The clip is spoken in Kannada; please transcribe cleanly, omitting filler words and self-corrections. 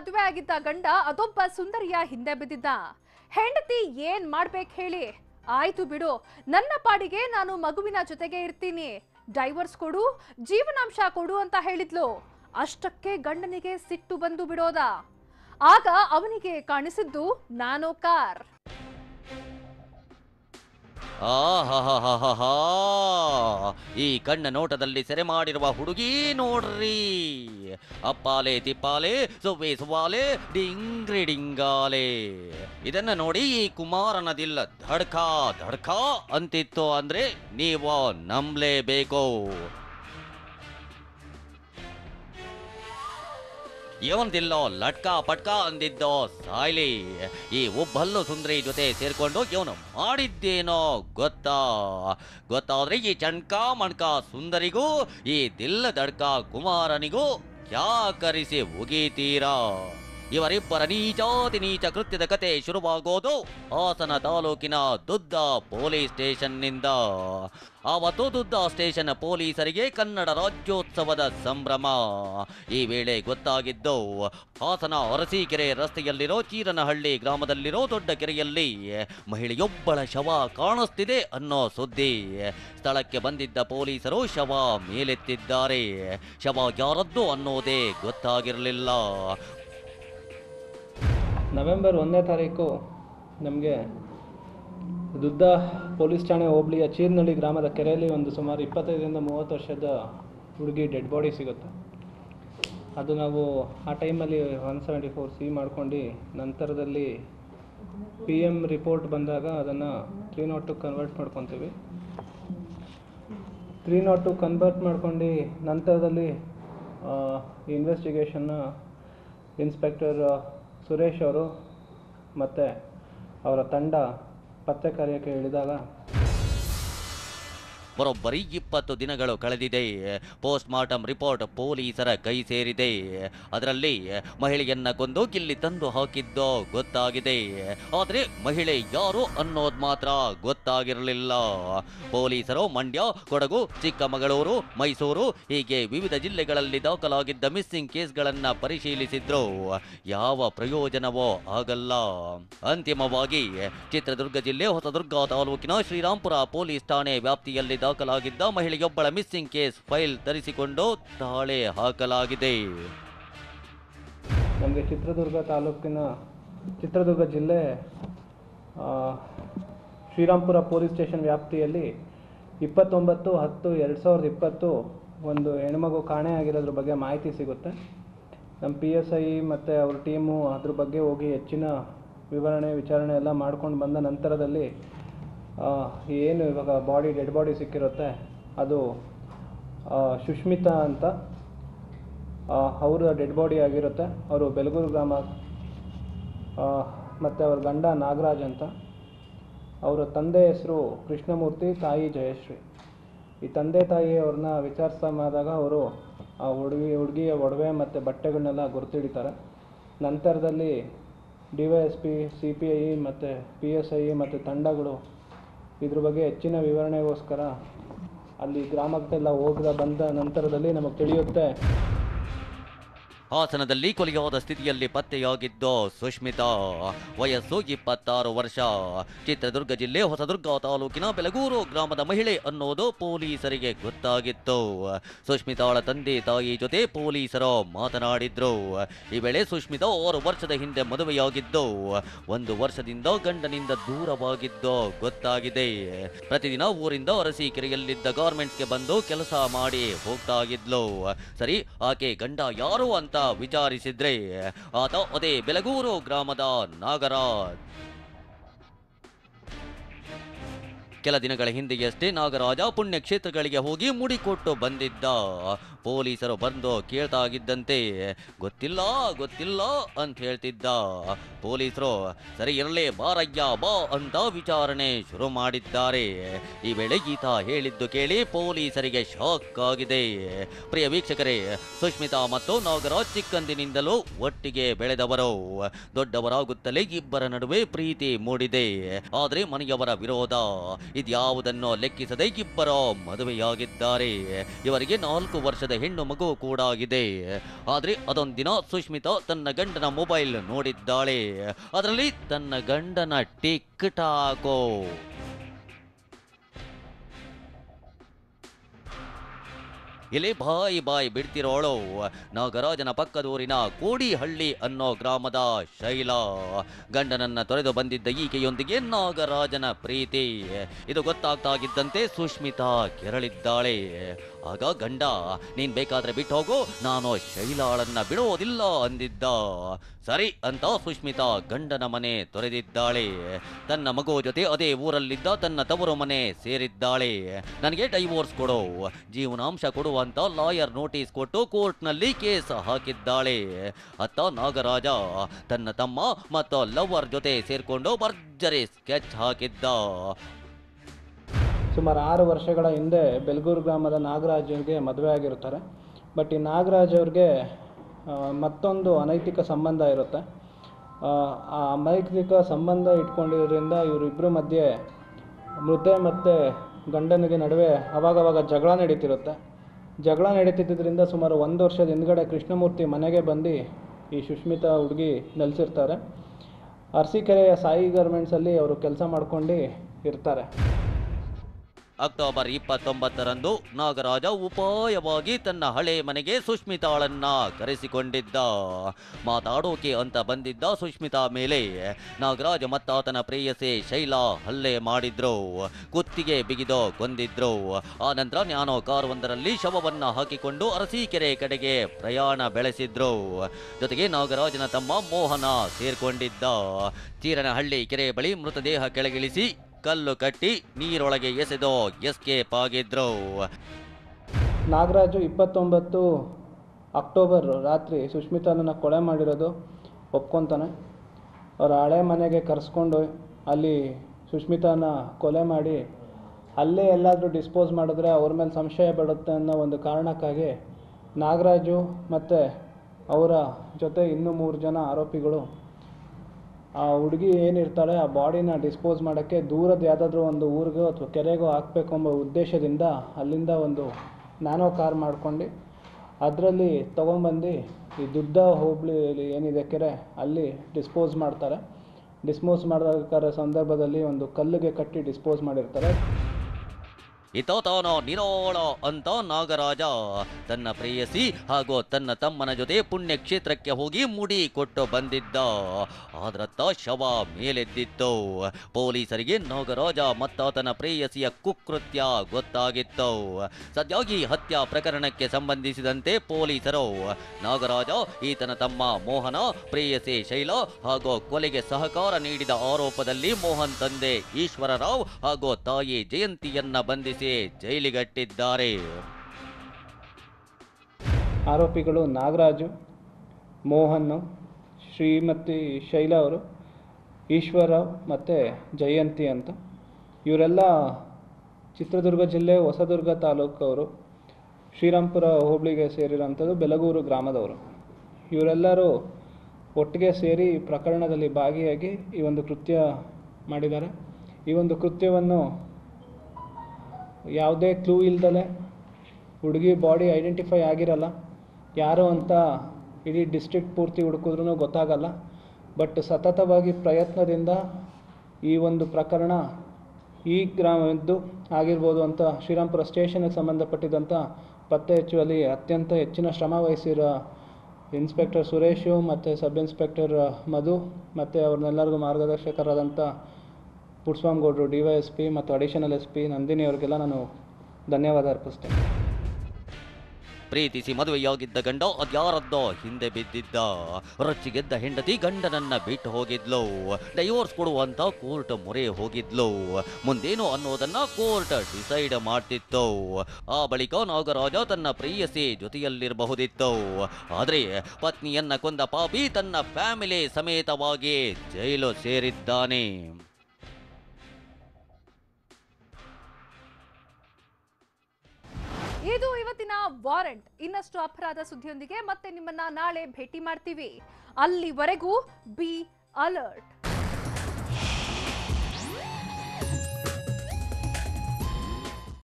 ಮದುವೆ ಆಗಿದ್ದ ಗಂಡ ಅದೊಬ್ಬ ಸುಂದರಿಯ ಹಿಂದೆ ಬಿದ್ದಿದ್ದ. ಹೆಂಡತಿ ಏನ್ ಮಾಡ್ಬೇಕು ಹೇಳಿ? ಆಯ್ತು ಬಿಡು, ನನ್ನ ಪಾಡಿಗೆ ನಾನು ಮಗುವಿನ ಜೊತೆಗೆ ಇರ್ತೀನಿ, ಡೈವರ್ಸ್ ಕೊಡು, ಜೀವನಾಂಶ ಕೊಡು ಅಂತ ಹೇಳಿದ್ಲು. ಅಷ್ಟಕ್ಕೆ ಗಂಡನಿಗೆ ಸಿಟ್ಟು ಬಂದು ಬಿಡೋದ. ಆಗ ಅವನಿಗೆ ಕಾಣಿಸಿದ್ದು ನಾನೋ ಕಾರ್. ಆಹಾಹಾಹಾಹಾ, ಈ ಕಣ್ಣ ನೋಟದಲ್ಲಿ ಸೆರೆ ಮಾಡಿರುವ ಹುಡುಗಿ ನೋಡ್ರಿ. ಅಪ್ಪಾಲೆ ತಿಪ್ಪಾಲೆ ಸೊವ್ವೆ ಸುವಾಲೆ ಡಿಂಗ್ರಿ ಡಿಂಗಾಲೆ. ಇದನ್ನ ನೋಡಿ ಈ ಕುಮಾರನದಿಲ್ಲ ಧಡ್ಕ ಧಡ್ಕ ಅಂತಿತ್ತು ಅಂದ್ರೆ ನೀವು ನಂಬಲೇಬೇಕು. ಇವನ್ದಿಲ್ಲೋ ಲಟ್ಕ ಪಟ್ಕ ಅಂದಿದ್ದೋ ಸಾಯ್ಲಿ, ಈ ಒಬ್ಬಲ್ಲು ಸುಂದರಿ ಜೊತೆ ಸೇರ್ಕೊಂಡು ಇವನು ಮಾಡಿದ್ದೇನೋ ಗೊತ್ತಾ? ಗೊತ್ತಾದ್ರೆ ಈ ಚಣ್ಕ ಮಣ್ಕ ಸುಂದರಿಗೂ ಈ ದಿಲ್ಲ ದಡ್ಕ ಕುಮಾರನಿಗೂ ಯಾಕರಿಸಿ ಉಗೀತೀರಾ? ಇವರಿಬ್ಬರ ನೀಚಾತಿ ನೀಚ ಕೃತ್ಯದ ಕತೆ ಶುರುವಾಗೋದು ಹಾಸನ ತಾಲೂಕಿನ ದುದ್ದ ಪೊಲೀಸ್ ಸ್ಟೇಷನ್ನಿಂದ. ಆವತ್ತು ದುದ್ದ ಸ್ಟೇಷನ್ ಪೊಲೀಸರಿಗೆ ಕನ್ನಡ ರಾಜ್ಯೋತ್ಸವದ ಸಂಭ್ರಮ. ಈ ವೇಳೆ ಗೊತ್ತಾಗಿದ್ದು ಹಾಸನ ಅರಸೀಕೆರೆ ರಸ್ತೆಯಲ್ಲಿರೋ ಚೀರನಹಳ್ಳಿ ಗ್ರಾಮದಲ್ಲಿರೋ ದೊಡ್ಡ ಕೆರೆಯಲ್ಲಿ ಮಹಿಳೆಯೊಬ್ಬಳ ಶವ ಕಾಣಿಸ್ತಿದೆ ಅನ್ನೋ ಸುದ್ದಿ. ಸ್ಥಳಕ್ಕೆ ಬಂದಿದ್ದ ಪೊಲೀಸರು ಶವ ಮೇಲೆತ್ತಿದ್ದಾರೆ. ಶವ ಯಾರದ್ದು ಅನ್ನೋದೇ ಗೊತ್ತಾಗಿರಲಿಲ್ಲ. ನವೆಂಬರ್ 1ನೇ ತಾರೀಕು ನಮಗೆ ದುದ್ದ ಪೊಲೀಸ್ ಠಾಣೆ ಹೋಬಳಿಯ ಚೀರ್ನಹಳ್ಳಿ ಗ್ರಾಮದ ಕೆರೆಯಲ್ಲಿ ಒಂದು ಸುಮಾರು 25 ವರ್ಷದಿಂದ 30 ವರ್ಷದ ಹುಡುಗಿ ಡೆಡ್ ಬಾಡಿ ಸಿಗುತ್ತೆ. ಅದು ನಾವು ಆ ಟೈಮಲ್ಲಿ 174C ಮಾಡ್ಕೊಂಡು ನಂತರದಲ್ಲಿ PM ರಿಪೋರ್ಟ್ ಬಂದಾಗ ಅದನ್ನು 302 ಕನ್ವರ್ಟ್ ಮಾಡ್ಕೊತೀವಿ. 302 ಕನ್ವರ್ಟ್ ಮಾಡ್ಕೊಂಡು ನಂತರದಲ್ಲಿ ಇನ್ವೆಸ್ಟಿಗೇಷನ್ನ ಇನ್ಸ್ಪೆಕ್ಟರ್ ಸುರೇಶ್ ಅವರು ಮತ್ತು ಅವರ ತಂಡ ಪತ್ತೆ ಕಾರ್ಯಕ್ಕೆ ಇಳಿದಾಗ ಬರೋಬ್ಬರಿ 20 ದಿನಗಳು ಕಳೆದಿದೆ. ಪೋಸ್ಟ್ ಮಾರ್ಟಮ್ ರಿಪೋರ್ಟ್ ಪೊಲೀಸರ ಕೈ ಸೇರಿದೆ. ಅದರಲ್ಲಿ ಮಹಿಳೆಯನ್ನ ಕೊಂದು ಗಿಲ್ಲಿ ತಂದು ಹಾಕಿದ್ದೋ ಗೊತ್ತಾಗಿದೆ. ಆದರೆ ಮಹಿಳೆ ಯಾರು ಅನ್ನೋದು ಮಾತ್ರ ಗೊತ್ತಾಗಿರಲಿಲ್ಲ. ಪೊಲೀಸರು ಮಂಡ್ಯ, ಕೊಡಗು, ಚಿಕ್ಕಮಗಳೂರು, ಮೈಸೂರು ಹೀಗೆ ವಿವಿಧ ಜಿಲ್ಲೆಗಳಲ್ಲಿ ದಾಖಲಾಗಿದ್ದ ಮಿಸ್ಸಿಂಗ್ ಕೇಸ್ಗಳನ್ನು ಪರಿಶೀಲಿಸಿದ್ರು. ಯಾವ ಪ್ರಯೋಜನವೋ ಆಗಲ್ಲ. ಅಂತಿಮವಾಗಿ ಚಿತ್ರದುರ್ಗ ಜಿಲ್ಲೆ ಹೊಸದುರ್ಗ ತಾಲೂಕಿನ ಶ್ರೀರಾಂಪುರ ಪೊಲೀಸ್ ಠಾಣೆ ವ್ಯಾಪ್ತಿಯಲ್ಲಿ ದಾಖಲಾಗಿದ್ದ ಮಹಿಳೆಯೊಬ್ಬಳ ಮಿಸ್ಸಿಂಗ್ ಕೇಸ್ ಫೈಲ್ ತರಿಸಿಕೊಂಡು ತಾಳೆ ಹಾಕಲಾಗಿದೆ. ನಮಗೆ ಚಿತ್ರದುರ್ಗ ಜಿಲ್ಲೆ ಶ್ರೀರಾಂಪುರ ಪೊಲೀಸ್ ಸ್ಟೇಷನ್ ವ್ಯಾಪ್ತಿಯಲ್ಲಿ 29/10/2020 ಒಂದು ಹೆಣ್ಮಗು ಕಾಣೆಯಾಗಿರೋದ್ರ ಬಗ್ಗೆ ಮಾಹಿತಿ ಸಿಗುತ್ತೆ. ನಮ್ಮ PSI ಮತ್ತು ಅವ್ರ ಟೀಮು ಅದ್ರ ಬಗ್ಗೆ ಹೋಗಿ ಹೆಚ್ಚಿನ ವಿಚಾರಣೆ ಎಲ್ಲ ಮಾಡ್ಕೊಂಡು ಬಂದ ನಂತರದಲ್ಲಿ ಏನು ಇವಾಗ ಡೆಡ್ ಬಾಡಿ ಸಿಕ್ಕಿರುತ್ತೆ, ಅದು ಸುಶ್ಮಿತಾ ಅಂತ ಅವರ ಡೆಡ್ ಬಾಡಿ ಆಗಿರುತ್ತೆ. ಅವರು ಬೆಲಗೂರು ಗ್ರಾಮ, ಮತ್ತು ಅವ್ರ ಗಂಡ ನಾಗರಾಜ್ ಅಂತ. ಅವರ ತಂದೆ ಹೆಸರು ಕೃಷ್ಣಮೂರ್ತಿ, ತಾಯಿ ಜಯಶ್ರೀ. ಈ ತಂದೆ ತಾಯಿ ಅವ್ರನ್ನ ವಿಚಾರಿಸ್ತಾ ಮಾಡಿದಾಗ ಅವರು ಆ ಹುಡುಗಿಯ ಒಡವೆ ಮತ್ತು ಬಟ್ಟೆಗಳನ್ನೆಲ್ಲ ಗುರ್ತಿಡಿತಾರೆ. ನಂತರದಲ್ಲಿ DYSP, CPI ಮತ್ತು PSI ಮತ್ತು ತಂಡಗಳು ಇದ್ರ ಬಗ್ಗೆ ಹೆಚ್ಚಿನ ವಿವರಣೆಗೋಸ್ಕರ ಅಲ್ಲಿ ಗ್ರಾಮಕ್ಕೆಲ್ಲ ಬಂದ ನಂತರದಲ್ಲಿ ನಮಗೆ ತಿಳಿಯುತ್ತೆ. ಹಾಸನದಲ್ಲಿ ಕೊಲೆಯಾದ ಸ್ಥಿತಿಯಲ್ಲಿ ಪತ್ತೆಯಾಗಿದ್ದು ಸುಶ್ಮಿತಾ, ವಯಸ್ಸು 26 ವರ್ಷ, ಚಿತ್ರದುರ್ಗ ಜಿಲ್ಲೆ ಹೊಸದುರ್ಗ ತಾಲೂಕಿನ ಬೆಲಗೂರು ಗ್ರಾಮದ ಮಹಿಳೆ ಅನ್ನೋದು ಪೊಲೀಸರಿಗೆ ಗೊತ್ತಾಗಿತ್ತು. ಸುಶ್ಮಿತಾಳ ತಂದೆ ತಾಯಿ ಜೊತೆ ಪೊಲೀಸರು ಮಾತನಾಡಿದ್ರು. ಈ ವೇಳೆ ಸುಶ್ಮಿತಾ 6 ವರ್ಷದ ಹಿಂದೆ ಮದುವೆಯಾಗಿದ್ದು 1 ವರ್ಷದಿಂದ ಗಂಡನಿಂದ ದೂರವಾಗಿದ್ದು ಗೊತ್ತಾಗಿದೆ. ಪ್ರತಿದಿನ ಊರಿಂದ ಅರಸೀಕೆರೆಯಲ್ಲಿದ್ದ ಗಾರ್ಮೆಂಟ್ಸ್ಗೆ ಬಂದು ಕೆಲಸ ಮಾಡಿ ಹೋಗ್ತಾ ಇದ್ಲು. ಸರಿ, ಆಕೆ ಗಂಡ ಯಾರು ಅಂತ ವಿಚಾರಿಸಿದ್ರೆ ಆತ ಅದೇ ಬೆಲಗೂರು ಗ್ರಾಮದ ನಾಗರಾಜ್. ಕೆಲ ದಿನಗಳ ಹಿಂದೆಯಷ್ಟೇ ನಾಗರಾಜ ಪುಣ್ಯಕ್ಷೇತ್ರಗಳಿಗೆ ಹೋಗಿ ಮುಡಿಕೊಟ್ಟು ಬಂದಿದ್ದ. ಪೊಲೀಸರು ಬಂದು ಕೇಳ್ತಾ ಇದ್ದಂತೆ ಗೊತ್ತಿಲ್ಲ ಗೊತ್ತಿಲ್ಲ ಅಂತ ಹೇಳ್ತಿದ್ದ. ಪೊಲೀಸರು ಸರಿ ಇರಲಿ ಬಾರಯ್ಯ ಬಾ ಅಂತ ವಿಚಾರಣೆ ಶುರು ಮಾಡಿದ್ದಾರೆ. ಈ ವೇಳೆ ಗೀತ ಹೇಳಿದ್ದು ಕೇಳಿ ಪೊಲೀಸರಿಗೆ ಶಾಕ್ ಆಗಿದೆ. ಪ್ರಿಯ ವೀಕ್ಷಕರೇ, ಸುಶ್ಮಿತಾ ಮತ್ತು ನಾಗರಾಜ್ ಚಿಕ್ಕಂದಿನಿಂದಲೂ ಒಟ್ಟಿಗೆ ಬೆಳೆದವರು. ದೊಡ್ಡವರಾಗುತ್ತಲೇ ಇಬ್ಬರ ನಡುವೆ ಪ್ರೀತಿ ಮೂಡಿದೆ. ಆದರೆ ಮನೆಯವರ ವಿರೋಧ. ಇದ್ಯಾವುದನ್ನೋ ಲೆಕ್ಕಿಸದೆ ಇಬ್ಬರು ಮದುವೆಯಾಗಿದ್ದಾರೆ. ಇವರಿಗೆ 4 ವರ್ಷದ ಹೆಣ್ಣು ಮಗು ಕೂಡ ಇದೆ. ಆದರೆ ಅದೊಂದಿನ ಸುಶ್ಮಿತಾ ತನ್ನ ಗಂಡನ ಮೊಬೈಲ್ ನೋಡಿದ್ದಾಳೆ. ಅದರಲ್ಲಿ ತನ್ನ ಗಂಡನ ಟಿಕ್ ಟಾಕ್ ಇಲ್ಲಿ ಬಾಯಿ ಬಾಯಿ ಬಿಡ್ತಿರೋಳು ನಾಗರಾಜನ ಪಕ್ಕದೂರಿನ ಕೋಡಿಹಳ್ಳಿ ಅನ್ನೋ ಗ್ರಾಮದ ಶೈಲಾ. ಗಂಡನನ್ನ ತೊರೆದು ಬಂದಿದ್ದ ಈಕೆಯೊಂದಿಗೆ ನಾಗರಾಜನ ಪ್ರೀತಿ ಇದು ಗೊತ್ತಾಗ್ತಾ ಇದ್ದಂತೆ ಸುಶ್ಮಿತಾ ಕೆರಳಿದ್ದಾಳೆ. ಆಗ ಗಂಡ, ನೀನ್ ಬೇಕಾದ್ರೆ ಬಿಟ್ಟು ಹೋಗು, ನಾನು ಶೈಲಾಳನ್ನ ಬಿಡೋದಿಲ್ಲ ಅಂದಿದ್ದ. ಸರಿ ಅಂತ ಸುಶ್ಮಿತಾ ಗಂಡನ ಮನೆ ತೊರೆದಿದ್ದಾಳೆ. ತನ್ನ ಮಗು ಜೊತೆ ಅದೇ ಊರಲ್ಲಿದ್ದ ತನ್ನ ತವರು ಮನೆ ಸೇರಿದ್ದಾಳೆ. ನನಗೆ ಡೈವೋರ್ಸ್ ಕೊಡು, ಜೀವನಾಂಶ ಕೊಡುವ ಅಂತ ಲಾಯರ್ ನೋಟಿಸ್ ಕೊಟ್ಟು ಕೋರ್ಟ್ನಲ್ಲಿ ಕೇಸ್ ಹಾಕಿದ್ದಾಳೆ. ಅತ್ತ ನಾಗರಾಜ ತನ್ನ ತಮ್ಮ ಮತ್ತು ಲವರ್ ಜೊತೆ ಸೇರ್ಕೊಂಡು ಭರ್ಜರಿ ಸ್ಕೆಚ್ ಹಾಕಿದ್ದ. ಸುಮಾರು 6 ವರ್ಷಗಳ ಹಿಂದೆ ಬೆಲಗೂರು ಗ್ರಾಮದ ನಾಗರಾಜ್ ಅವರಿಗೆ ಮದುವೆ ಆಗಿರ್ತಾರೆ. ಬಟ್ ಈ ನಾಗರಾಜ್ ಅವ್ರಿಗೆ ಮತ್ತೊಂದು ಅನೈತಿಕ ಸಂಬಂಧ ಇರುತ್ತೆ. ಆ ಅನೈತಿಕ ಸಂಬಂಧ ಇಟ್ಕೊಂಡಿರೋದ್ರಿಂದ ಇವರಿಬ್ಬರ ಮಧ್ಯೆ ಮೃದೆ ಮತ್ತು ಗಂಡನಿಗೆ ನಡುವೆ ಅವಾಗವಾಗ ಜಗಳ ನಡೀತಿರುತ್ತೆ. ಜಗಳ ನಡೀತಿದ್ದರಿಂದ ಸುಮಾರು 1 ವರ್ಷದ ಹಿಂದ್ಗಡೆ ಕೃಷ್ಣಮೂರ್ತಿ ಮನೆಗೆ ಬಂದು ಈ ಸುಶ್ಮಿತಾ ಹುಡುಗಿ ನೆಲೆಸಿರ್ತಾರೆ. ಅರಸೀಕೆರೆಯ ಸಾಯಿ ಗಾರ್ಮೆಂಟ್ಸಲ್ಲಿ ಅವರು ಕೆಲಸ ಮಾಡ್ಕೊಂಡು ಇರ್ತಾರೆ. ಅಕ್ಟೋಬರ್ 29ರಂದು ನಾಗರಾಜ ಉಪಾಯವಾಗಿ ತನ್ನ ಹಳೆ ಮನೆಗೆ ಸುಶ್ಮಿತಾಳನ್ನ ಕರೆಸಿಕೊಂಡಿದ್ದ. ಮಾತಾಡೋಕೆ ಅಂತ ಬಂದಿದ್ದ ಸುಶ್ಮಿತಾ ಮೇಲೆ ನಾಗರಾಜ್ ಮತ್ತಾತನ ಪ್ರೇಯಸೆ ಶೈಲಾ ಹಲ್ಲೆ ಮಾಡಿದ್ರು, ಕುತ್ತಿಗೆ ಬಿಗಿದು ಕೊಂದಿದ್ರು. ಆ ನಂತರ ನ್ಯಾನೋ ಕಾರೊಂದರಲ್ಲಿ ಶವವನ್ನ ಹಾಕಿಕೊಂಡು ಅರಸೀಕೆರೆ ಕಡೆಗೆ ಪ್ರಯಾಣ ಬೆಳೆಸಿದ್ರು. ಜೊತೆಗೆ ನಾಗರಾಜನ ತಮ್ಮ ಮೋಹನ ಸೇರ್ಕೊಂಡಿದ್ದ. ಚೀರನಹಳ್ಳಿ ಕೆರೆ ಬಳಿ ಮೃತದೇಹ ಕೆಳಗಿಳಿಸಿ ಕಲ್ಲು ಕಟ್ಟಿ ನೀರೊಳಗೆ ಎಸೆದು ಎಸ್ಕೇಪ್ ಆಗಿದ್ರು. ನಾಗರಾಜು 29 ಅಕ್ಟೋಬರ್ ರಾತ್ರಿ ಸುಶ್ಮಿತಾನನ್ನು ಕೊಲೆ ಮಾಡಿರೋದು ಒಪ್ಕೊತಾನೆ. ಅವರ ಹಳೆ ಮನೆಗೆ ಕರೆಸ್ಕೊಂಡು ಅಲ್ಲಿ ಸುಶ್ಮಿತಾನ ಕೊಲೆ ಮಾಡಿ ಅಲ್ಲೇ ಎಲ್ಲಾದರೂ ಡಿಸ್ಪೋಸ್ ಮಾಡಿದ್ರೆ ಅವ್ರ ಮೇಲೆ ಸಂಶಯ ಬರುತ್ತೆ ಅನ್ನೋ ಒಂದು ಕಾರಣಕ್ಕಾಗಿ ನಾಗರಾಜು ಮತ್ತು ಅವರ ಜೊತೆ ಇನ್ನೂ 3 ಜನ ಆರೋಪಿಗಳು ಆ ಹುಡುಗಿ ಏನಿರ್ತಾಳೆ ಆ ಬಾಡಿನ ಡಿಸ್ಪೋಸ್ ಮಾಡೋಕ್ಕೆ ದೂರದ ಯಾವುದಾದ್ರೂ ಒಂದು ಊರಿಗೋ ಅಥವಾ ಕೆರೆಗೋ ಹಾಕಬೇಕು ಎಂಬ ಉದ್ದೇಶದಿಂದ ಅಲ್ಲಿಂದ ಒಂದು ನ್ಯಾನೋ ಕಾರ್ ಮಾಡ್ಕೊಂಡು ಅದರಲ್ಲಿ ತೊಗೊಂಬಂದು ಈ ದುಡ್ಡ ಹೋಬಳಿಯಲ್ಲಿ ಏನಿದೆ ಕೆರೆ ಅಲ್ಲಿ ಡಿಸ್ಪೋಸ್ ಮಾಡ್ತಾರೆ. ಡಿಸ್ಪೋಸ್ ಮಾಡಬೇಕಾದ ಸಂದರ್ಭದಲ್ಲಿ ಒಂದು ಕಲ್ಲಿಗೆ ಕಟ್ಟಿ ಡಿಸ್ಪೋಸ್ ಮಾಡಿರ್ತಾರೆ. ಇತೋ ತಾನೋ ನಿರೋಳೋ ಅಂತ ನಾಗರಾಜ ತನ್ನ ಪ್ರೇಯಸಿ ಹಾಗೂ ತನ್ನ ತಮ್ಮನ ಜೊತೆ ಪುಣ್ಯ ಕ್ಷೇತ್ರಕ್ಕೆ ಹೋಗಿ ಮುಡಿ ಕೊಟ್ಟು ಬಂದಿದ್ದ. ಆದ್ರತ್ತ ಶವ ಮೇಲೆದ್ದಿತ್ತು. ಪೊಲೀಸರಿಗೆ ನಾಗರಾಜ ಮತ್ತಾತನ ಪ್ರೇಯಸಿಯ ಕುಕೃತ್ಯ ಗೊತ್ತಾಗಿತ್ತು. ಸದ್ಯಾಗಿ ಹತ್ಯಾ ಪ್ರಕರಣಕ್ಕೆ ಸಂಬಂಧಿಸಿದಂತೆ ಪೊಲೀಸರು ನಾಗರಾಜ, ಈತನ ತಮ್ಮ ಮೋಹನ, ಪ್ರೇಯಸಿ ಶೈಲಾ ಹಾಗೂ ಕೊಲೆಗೆ ಸಹಕಾರ ನೀಡಿದ ಆರೋಪದಲ್ಲಿ ಮೋಹನ್ ತಂದೆ ಈಶ್ವರರಾವ್ ಹಾಗೂ ತಾಯಿ ಜಯಂತಿಯನ್ನ ಬಂಧಿಸಿ ಜೈಲಿಗಟ್ಟಿದ್ದಾರೆ. ಆರೋಪಿಗಳು ನಾಗರಾಜು, ಮೋಹನ್, ಶ್ರೀಮತಿ ಶೈಲಾ ಅವರು, ಈಶ್ವರರಾವ್ ಮತ್ತು ಜಯಂತಿ ಅಂತ. ಇವರೆಲ್ಲ ಚಿತ್ರದುರ್ಗ ಜಿಲ್ಲೆ ಹೊಸದುರ್ಗ ತಾಲೂಕವರು, ಶ್ರೀರಾಮ್ಪುರ ಹೋಬಳಿಗೆ ಸೇರಿರೋಂಥದ್ದು, ಬೆಲಗೂರು ಗ್ರಾಮದವರು. ಇವರೆಲ್ಲರೂ ಒಟ್ಟಿಗೆ ಸೇರಿ ಪ್ರಕರಣದಲ್ಲಿ ಭಾಗಿಯಾಗಿ ಈ ಒಂದು ಕೃತ್ಯ ಮಾಡಿದ್ದಾರೆ. ಈ ಒಂದು ಕೃತ್ಯವನ್ನು ಯಾವುದೇ ಕ್ಲೂ ಇಲ್ದಲೇ, ಹುಡುಗಿ ಬಾಡಿ ಐಡೆಂಟಿಫೈ ಆಗಿರಲ್ಲ, ಯಾರು ಅಂತ ಇಡೀ ಡಿಸ್ಟ್ರಿಕ್ಟ್ ಪೂರ್ತಿ ಹುಡುಕಿದ್ರೂ ಗೊತ್ತಾಗಲ್ಲ. ಬಟ್ ಸತತವಾಗಿ ಪ್ರಯತ್ನದಿಂದ ಈ ಒಂದು ಪ್ರಕರಣ ಈ ಗ್ರಾಮದ್ದು ಆಗಿರ್ಬೋದು ಅಂತ ಶ್ರೀರಾಮ್ಪುರ ಸ್ಟೇಷನ್ಗೆ ಸಂಬಂಧಪಟ್ಟಿದ್ದಂಥ ಪತ್ತೆ ಹಚ್ಚುವಲ್ಲಿ ಅತ್ಯಂತ ಹೆಚ್ಚಿನ ಶ್ರಮ ವಹಿಸಿರೋ ಇನ್ಸ್ಪೆಕ್ಟರ್ ಸುರೇಶು ಮತ್ತು ಸಬ್ ಇನ್ಸ್ಪೆಕ್ಟರ್ ಮಧು ಮತ್ತು ಅವ್ರನ್ನೆಲ್ಲರಿಗೂ ಮಾರ್ಗದರ್ಶಕರಾದಂಥ ಪುಟ್ಸ್ವಾಮಿಗೌಡರು DYSP ಮತ್ತು ಅಡಿಷನಲ್ SP ನಂದಿನಿ ಅವರಿಗೆಲ್ಲ ನಾನು ಧನ್ಯವಾದ ಅರ್ಪಿಸ್ತೇನೆ. ಪ್ರೀತಿಸಿ ಮದುವೆಯಾಗಿದ್ದ ಗಂಡ ಅದ್ಯಾರದ್ದೋ ಹಿಂದೆ ಬಿದ್ದಿದ್ದ. ರೊಚ್ಚಿಗೆದ್ದ ಹೆಂಡತಿ ಗಂಡನನ್ನ ಬಿಟ್ಟು ಹೋಗಿದ್ಲು. ಡೈವೋರ್ಸ್ ಕೊಡುವಂತ ಕೋರ್ಟ್ ಮೊರೆ ಹೋಗಿದ್ಲು. ಮುಂದೇನು ಅನ್ನೋದನ್ನ ಕೋರ್ಟ್ ಡಿಸೈಡ್ ಮಾಡ್ತಿತ್ತು. ಆ ಬಳಿಕ ನಾಗರಾಜ ತನ್ನ ಪ್ರೇಯಸಿ ಜೊತೆಯಲ್ಲಿರಬಹುದಿತ್ತು. ಆದ್ರೆ ಪತ್ನಿಯನ್ನ ಕೊಂದ ಪಾಪಿ ತನ್ನ ಫ್ಯಾಮಿಲಿ ಸಮೇತವಾಗಿ ಜೈಲು ಸೇರಿದ್ದಾನೆ. ಇದು ಇವತ್ತಿನ ವಾರೆಂಟ್. ಇನ್ನಷ್ಟು ಅಪರಾಧ ಸುದ್ದಿಯೊಂದಿಗೆ ಮತ್ತೆ ನಿಮ್ಮನ್ನ ನಾಳೆ ಭೇಟಿ ಮಾಡ್ತೀವಿ. ಅಲ್ಲಿವರೆಗೂ ಬಿ ಅಲರ್ಟ್.